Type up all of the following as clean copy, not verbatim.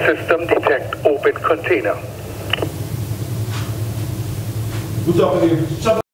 System detect open container. What's up with you? Shut up.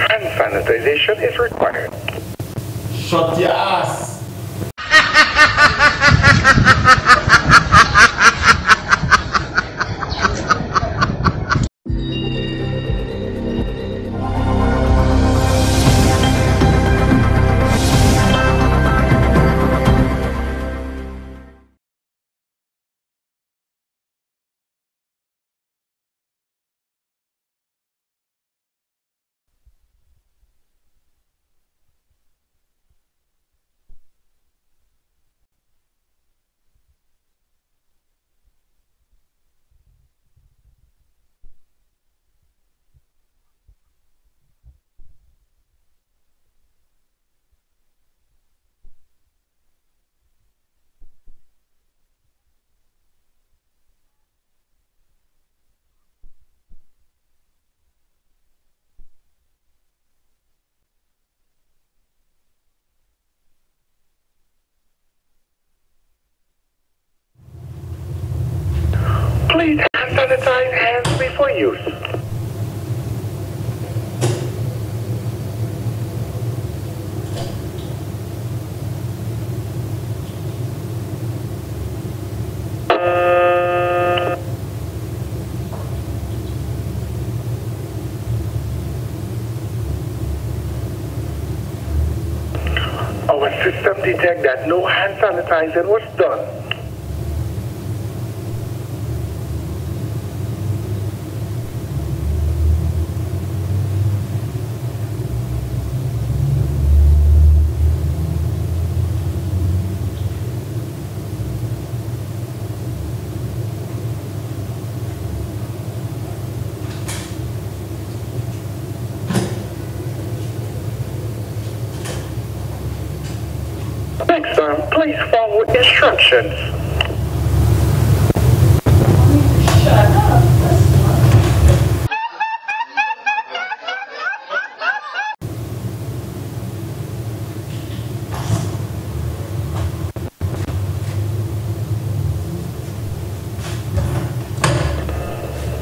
Hand sanitization is required. Shut your ass! Please hand sanitize hands before use. Our system detects that no hand sanitizing was done. Next time, please follow instructions. Shut up.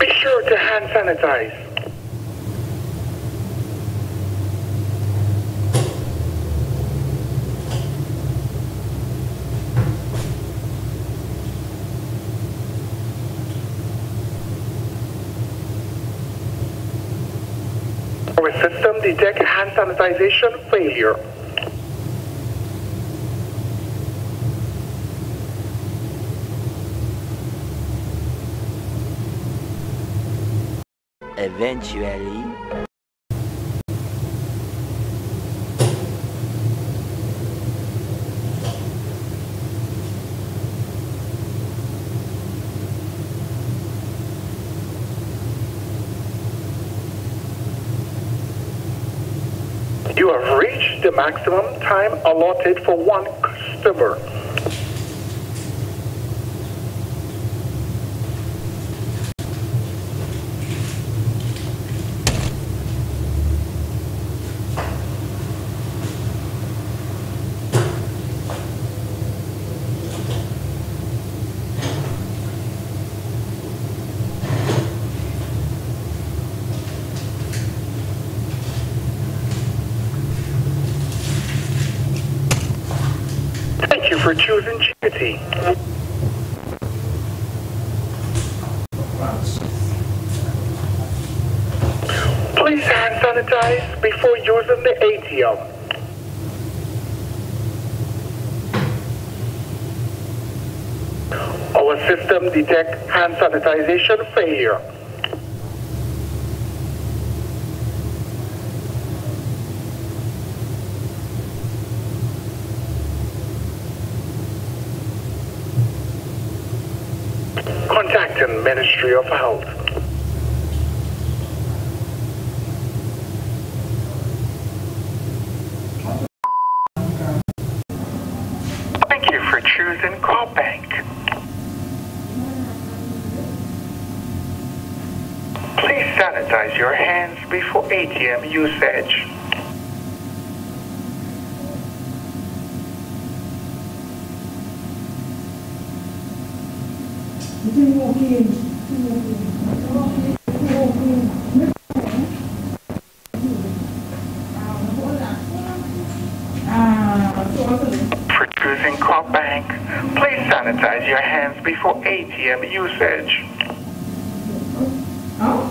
Be sure to hand sanitize. Our system detects hand sanitization failure. Eventually. You have reached the maximum time allotted for one customer. Thank you for choosing Chickadee. Please hand sanitize before using the ATM. Our system detects hand sanitization failure. Contacting Ministry of Health. Thank you for choosing CallBank. Please sanitize your hands before ATM usage. For choosing Corp Bank, please sanitize your hands before ATM usage. Oh.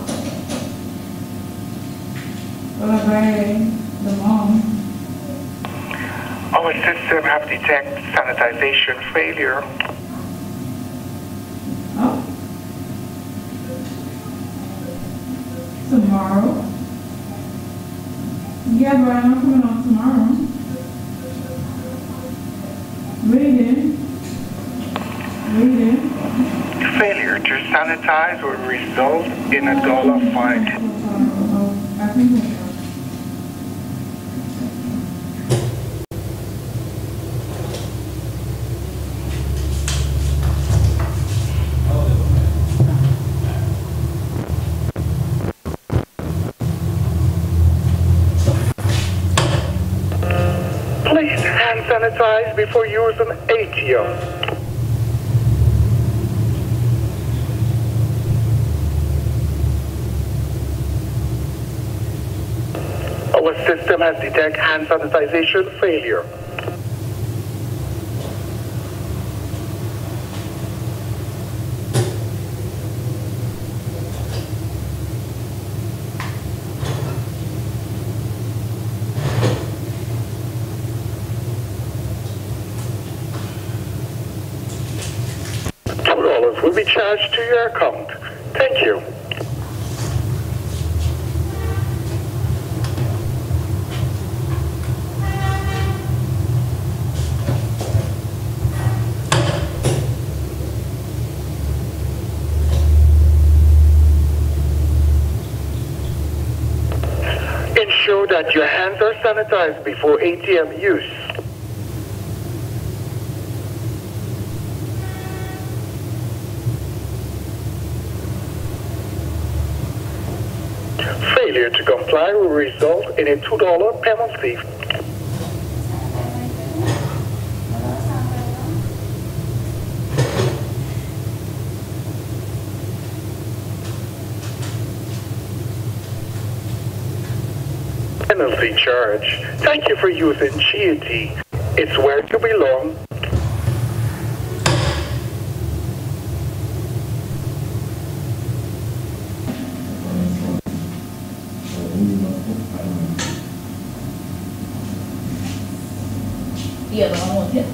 Our system have detected sanitization failure. Oh. Tomorrow? Yeah, but I'm not coming on tomorrow. Waiting. Failure to sanitize will result in a dollar fine. Please hand sanitize before using ATM. Our system has detected hand sanitization failure. $2 will be charged to your account. Thank you. Ensure that your hands are sanitized before ATM use. Failure to comply will result in a $2 penalty. Penalty charge. Thank you for using Chianti. It's where you belong. Yeah, I want it.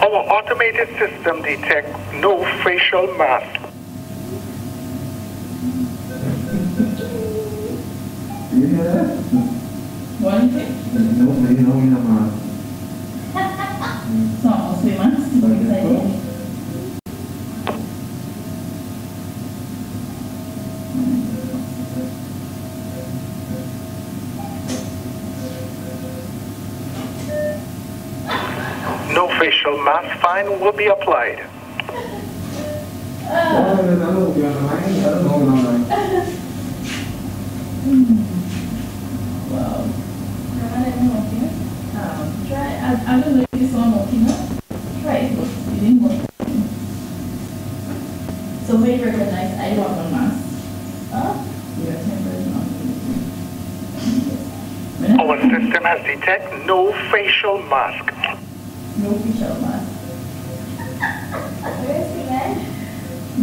Our automated system detects no facial mask. You hear that? What is it? No, we don't mind. So, I'll see my no facial mask fine will be applied. Wow. I don't know if this one working up. Try it, but it didn't work. So we recognize I don't have a mask. Yeah. Our system has detected no facial mask. No facial mask. Where is the man? I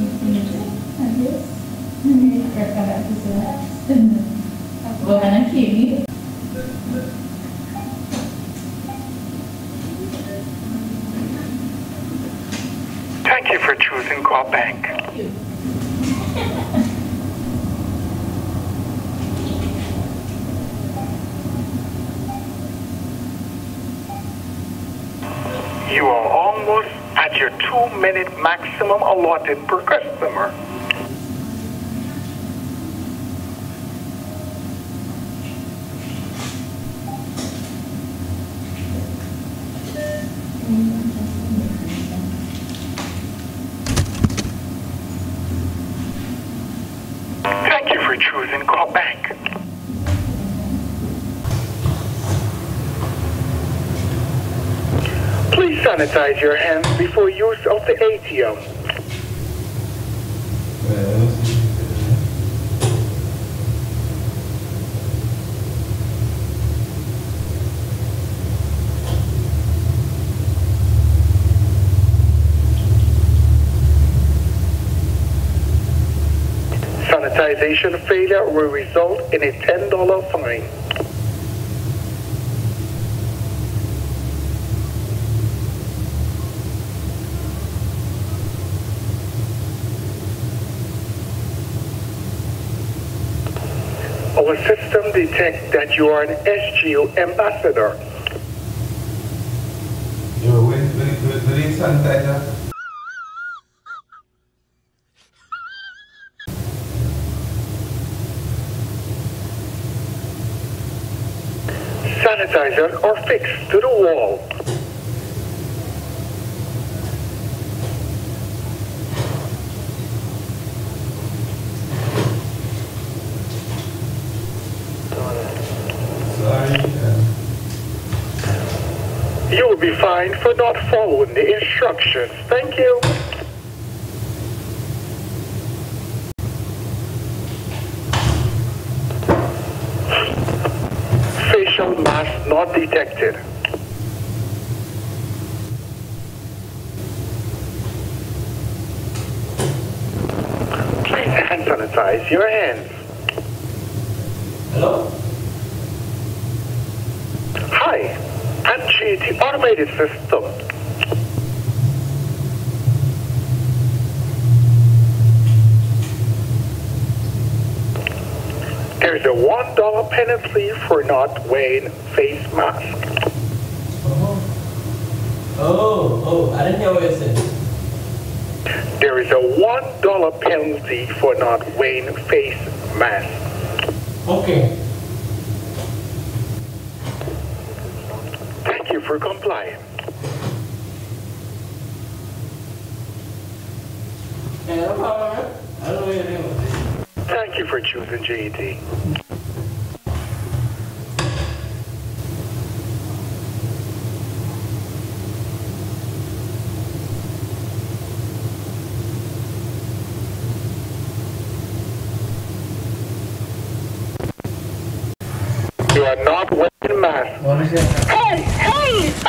guess. I can't. Thank you for choosing Corp Bank. Thank you. You are almost at your 2-minute maximum allotted per customer. Thank you for choosing Corp Bank. sanitize your hands before use of the ATM. Sanitization failure will result in a $10 fine. Our system detects that you are an SGO ambassador. Yo, wait, sanitizer. Sanitizer are fixed to the wall. You will be fined for not following the instructions. Thank you. Facial mask not detected. Please hand sanitize your hands. Hello? Hi. I'm GT Automated System. There is a $1 penalty for not wearing face mask. I didn't know what it said. There is a $1 penalty for not wearing face mask. Okay. For compliance. Thank you for choosing GET. You are not wearing masks. Hey! Hey!